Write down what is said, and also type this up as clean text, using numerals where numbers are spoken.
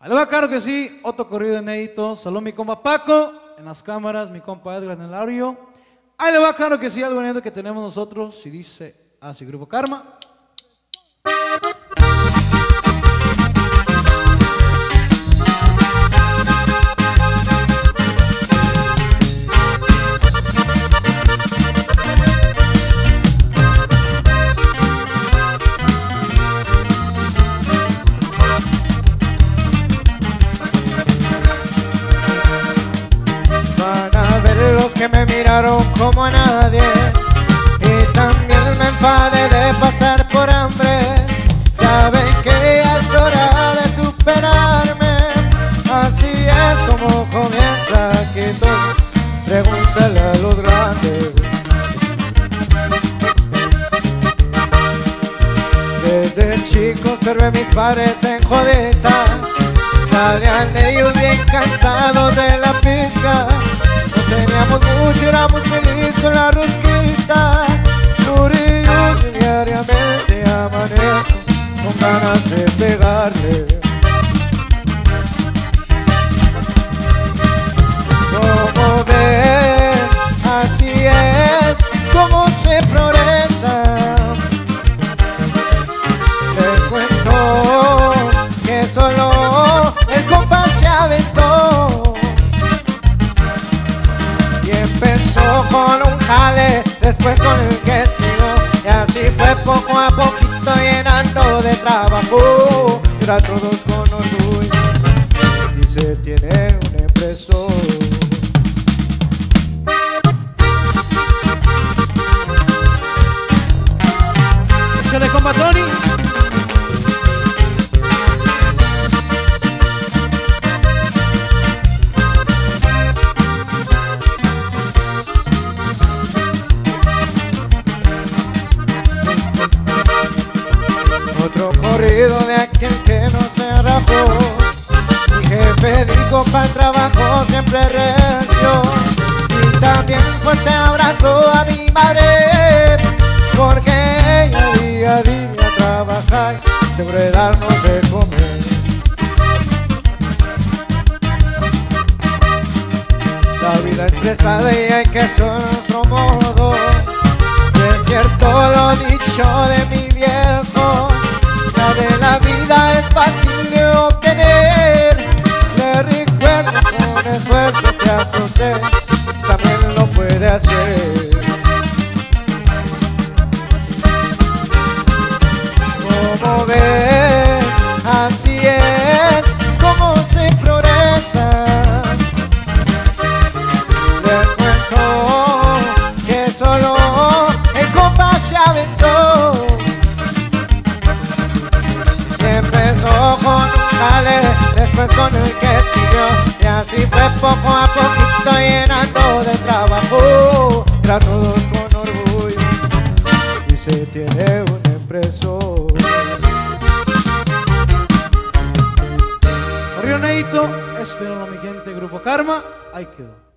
Aló, claro que sí, otro corrido inédito. Salud mi compa Paco, en las cámaras mi compa Edgar en el audio. Ahí le va, claro que sí, algo inédito que tenemos nosotros. Si dice así, Grupo Karma. Que me miraron como a nadie, y también me enfadé de pasar por hambre. Saben que ya es hora de superarme. Así es como comienza Quito, pregúntale a los grandes. Desde chico observé mis padres en jodita. Salían ellos bien cansados de la pizca. Teníamos mucho, éramos felices con la rosquita. Durillos diariamente amanezco con ganas de pegarle. Como ves, así es como se progresa. Te cuento que solo el compás se aventó. Empezó con un jale, después con el que sigo, y así fue poco a poquito llenando de trabajo. Era todos con orgullo y se tiene un impreso. Échale, compa Tony. De aquel que no se arrapó. Mi jefe dijo para el trabajo siempre recio. Y también fuerte abrazo a mi madre, porque ella día a día trabaja y siempre darnos de comer. La vida estresada y hay que hacer otro modo. Y es cierto lo dicho de mi viejo, de la vida es fácil de obtener. Le recuerdo con esfuerzo que a usted también lo puede hacer. Como ves, así es como se progresa. Le cuento que solo el compás se aventó. Empezó con un jale, después con el que siguió, y así fue poco a poquito llenando de trabajo. Era todo con orgullo y se tiene un impresor. Corrido inédito, espero mi gente, Grupo Karma, ahí quedó.